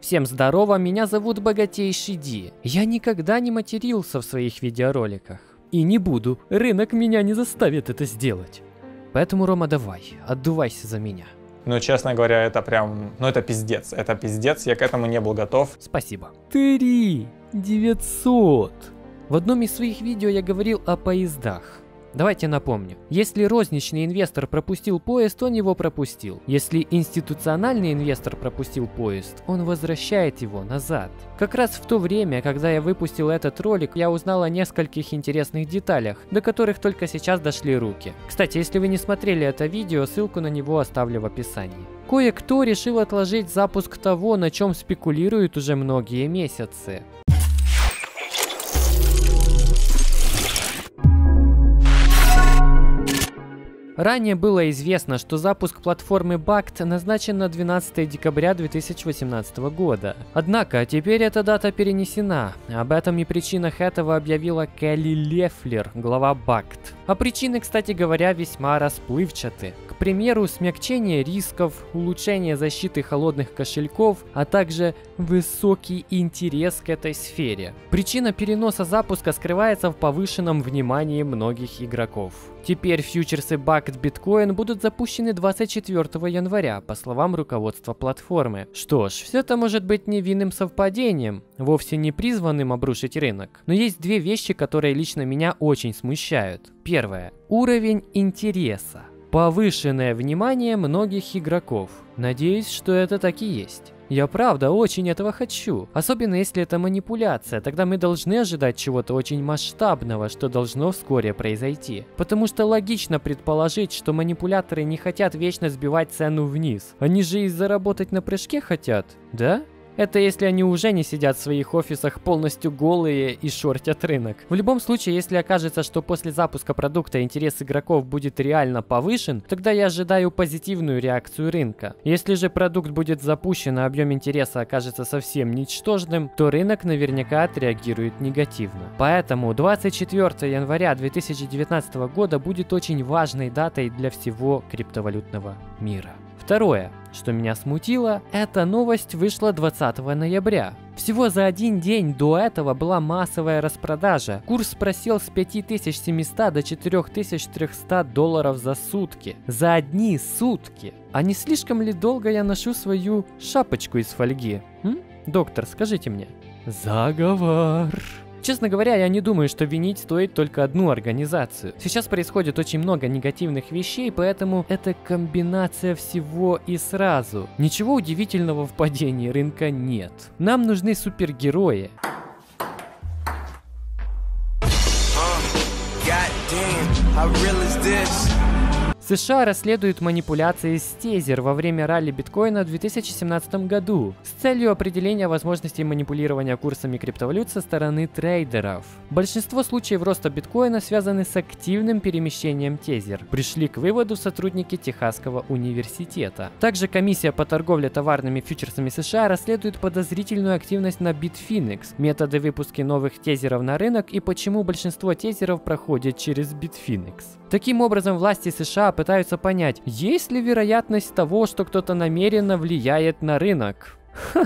Всем здорово, меня зовут Богатейший Ди. Я никогда не матерился в своих видеороликах. И не буду, рынок меня не заставит это сделать. Поэтому, Рома, давай, отдувайся за меня. Ну, честно говоря, это прям... Ну, это пиздец, я к этому не был готов. Спасибо. 3900. В одном из своих видео я говорил о поездах. Давайте напомню. Если розничный инвестор пропустил поезд, он его пропустил. Если институциональный инвестор пропустил поезд, он возвращает его назад. Как раз в то время, когда я выпустил этот ролик, я узнал о нескольких интересных деталях, до которых только сейчас дошли руки. Кстати, если вы не смотрели это видео, ссылку на него оставлю в описании. Кое-кто решил отложить запуск того, на чем спекулируют уже многие месяцы. Ранее было известно, что запуск платформы Bakkt назначен на 12 декабря 2018 года. Однако, теперь эта дата перенесена. Об этом и причинах этого объявила Келли Лефлер, глава Bakkt. А причины, кстати говоря, весьма расплывчаты. К примеру, смягчение рисков, улучшение защиты холодных кошельков, а также высокий интерес к этой сфере. Причина переноса запуска скрывается в повышенном внимании многих игроков. Теперь фьючерсы Bakkt Bitcoin будут запущены 24 января, по словам руководства платформы. Что ж, все это может быть невинным совпадением, вовсе не призванным обрушить рынок. Но есть две вещи, которые лично меня очень смущают. Первое. Уровень интереса. Повышенное внимание многих игроков. Надеюсь, что это так и есть. Я правда очень этого хочу. Особенно если это манипуляция, тогда мы должны ожидать чего-то очень масштабного, что должно вскоре произойти. Потому что логично предположить, что манипуляторы не хотят вечно сбивать цену вниз. Они же и заработать на прыжке хотят, да? Это если они уже не сидят в своих офисах полностью голые и шортят рынок. В любом случае, если окажется, что после запуска продукта интерес игроков будет реально повышен, тогда я ожидаю позитивную реакцию рынка. Если же продукт будет запущен, а объем интереса окажется совсем ничтожным, то рынок наверняка отреагирует негативно. Поэтому 24 января 2019 года будет очень важной датой для всего криптовалютного мира. Второе, что меня смутило, эта новость вышла 20 ноября. Всего за один день до этого была массовая распродажа. Курс просел с 5700 до 4300 долларов за сутки. За одни сутки! А не слишком ли долго я ношу свою шапочку из фольги? Доктор, скажите мне. Заговор. Честно говоря, я не думаю, что винить стоит только одну организацию. Сейчас происходит очень много негативных вещей, поэтому это комбинация всего и сразу. Ничего удивительного в падении рынка нет. Нам нужны супергерои. США расследуют манипуляции с Tether во время ралли биткоина в 2017 году с целью определения возможностей манипулирования курсами криптовалют со стороны трейдеров. Большинство случаев роста биткоина связаны с активным перемещением Tether, пришли к выводу сотрудники Техасского университета. Также комиссия по торговле товарными фьючерсами США расследует подозрительную активность на Bitfinex, методы выпуска новых Tether'ов на рынок и почему большинство Tether'ов проходит через Bitfinex. Таким образом, власти США пытаются понять, есть ли вероятность того, что кто-то намеренно влияет на рынок. Ха,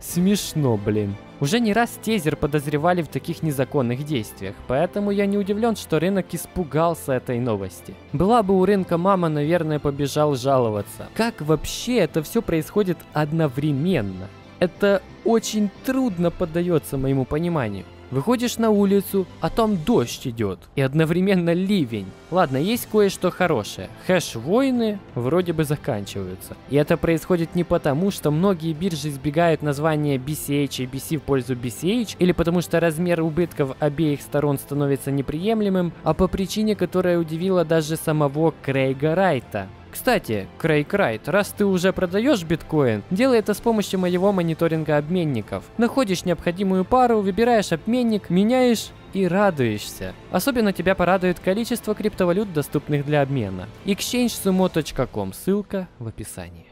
смешно, блин. Уже не раз Tether подозревали в таких незаконных действиях, поэтому я не удивлен, что рынок испугался этой новости. Была бы у рынка мама, наверное, побежал жаловаться. Как вообще это все происходит одновременно? Это очень трудно поддается моему пониманию. Выходишь на улицу, а там дождь идет, и одновременно ливень. Ладно, есть кое-что хорошее. Хэш-войны вроде бы заканчиваются. И это происходит не потому, что многие биржи избегают названия BCH и BC в пользу BCH, или потому что размер убытков обеих сторон становится неприемлемым, а по причине, которая удивила даже самого Крейга Райта. Кстати, Крейг Райт, раз ты уже продаешь биткоин, делай это с помощью моего мониторинга обменников. Находишь необходимую пару, выбираешь обменник, меняешь и радуешься. Особенно тебя порадует количество криптовалют, доступных для обмена. ExchangeSumo.com, ссылка в описании.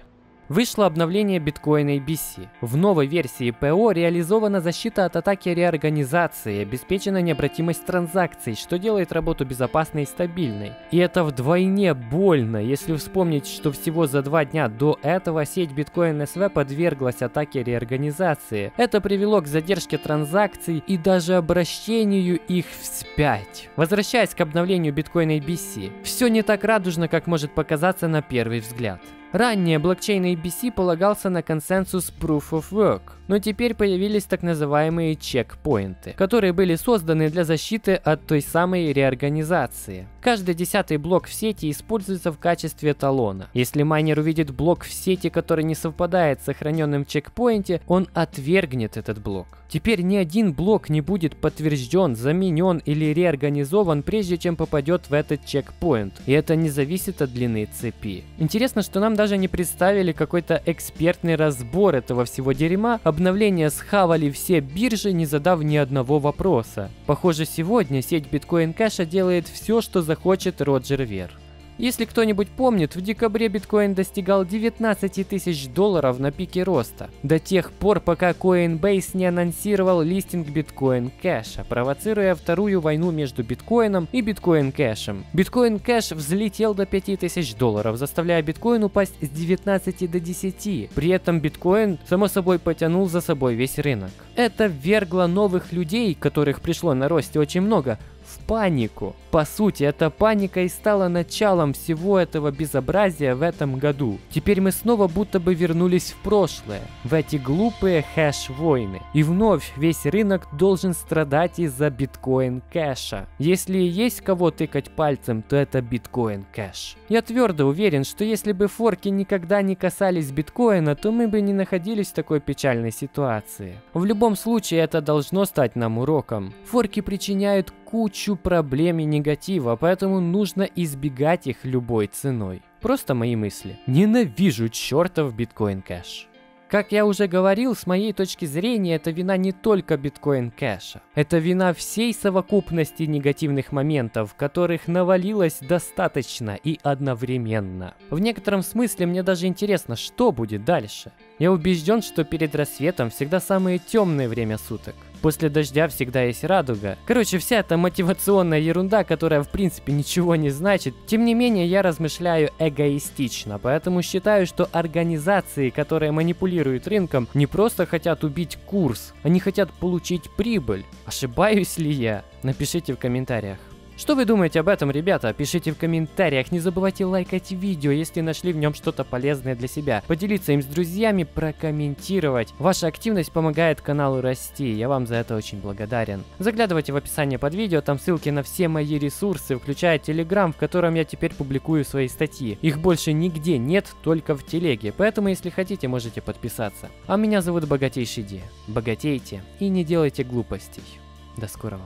Вышло обновление Bitcoin ABC. В новой версии ПО реализована защита от атаки реорганизации, обеспечена необратимость транзакций, что делает работу безопасной и стабильной. И это вдвойне больно, если вспомнить, что всего за 2 дня до этого сеть Bitcoin SV подверглась атаке реорганизации. Это привело к задержке транзакций и даже обращению их вспять. Возвращаясь к обновлению Bitcoin ABC, все не так радужно, как может показаться на первый взгляд. Ранее блокчейн ABC полагался на консенсус Proof of Work, но теперь появились так называемые чекпоинты, которые были созданы для защиты от той самой реорганизации. Каждый 10-й блок в сети используется в качестве талона. Если майнер увидит блок в сети, который не совпадает с сохраненным в чекпоинте, он отвергнет этот блок. Теперь ни один блок не будет подтвержден, заменен или реорганизован, прежде чем попадет в этот чекпоинт, и это не зависит от длины цепи. Интересно, что нам даже не представили какой-то экспертный разбор этого всего дерьма, обновления схавали все биржи, не задав ни одного вопроса. Похоже, сегодня сеть Bitcoin Cash делает все, что захочет Роджер Вер. Если кто-нибудь помнит, в декабре биткоин достигал $19 000 на пике роста, до тех пор, пока Coinbase не анонсировал листинг Bitcoin Cash, провоцируя вторую войну между биткоином и Bitcoin Cash. Bitcoin Cash взлетел до $5000, заставляя биткоин упасть с 19 до 10, при этом биткоин, само собой, потянул за собой весь рынок. Это ввергло новых людей, которых пришло на росте очень много, в панику. По сути, эта паника и стала началом всего этого безобразия в этом году. Теперь мы снова будто бы вернулись в прошлое, в эти глупые хэш-войны. И вновь весь рынок должен страдать из-за биткоин кэша. Если и есть кого тыкать пальцем, то это биткоин кэш. Я твердо уверен, что если бы форки никогда не касались биткоина, то мы бы не находились в такой печальной ситуации. В любом случае, это должно стать нам уроком. Форки причиняют кучу проблем и негатива, поэтому нужно избегать их любой ценой. Просто мои мысли. Ненавижу чертов Bitcoin Cash. Как я уже говорил, с моей точки зрения, это вина не только Bitcoin Cash. Это вина всей совокупности негативных моментов, которых навалилось достаточно и одновременно. В некотором смысле мне даже интересно, что будет дальше. Я убежден, что перед рассветом всегда самое темное время суток. После дождя всегда есть радуга. Короче, вся эта мотивационная ерунда, которая в принципе ничего не значит. Тем не менее, я размышляю эгоистично, поэтому считаю, что организации, которые манипулируют рынком, не просто хотят убить курс, они хотят получить прибыль. Ошибаюсь ли я? Напишите в комментариях. Что вы думаете об этом, ребята? Пишите в комментариях, не забывайте лайкать видео, если нашли в нем что-то полезное для себя, поделиться им с друзьями, прокомментировать. Ваша активность помогает каналу расти, я вам за это очень благодарен. Заглядывайте в описание под видео, там ссылки на все мои ресурсы, включая Telegram, в котором я теперь публикую свои статьи. Их больше нигде нет, только в Телеге, поэтому если хотите, можете подписаться. А меня зовут Богатейший Ди. Богатейте и не делайте глупостей. До скорого.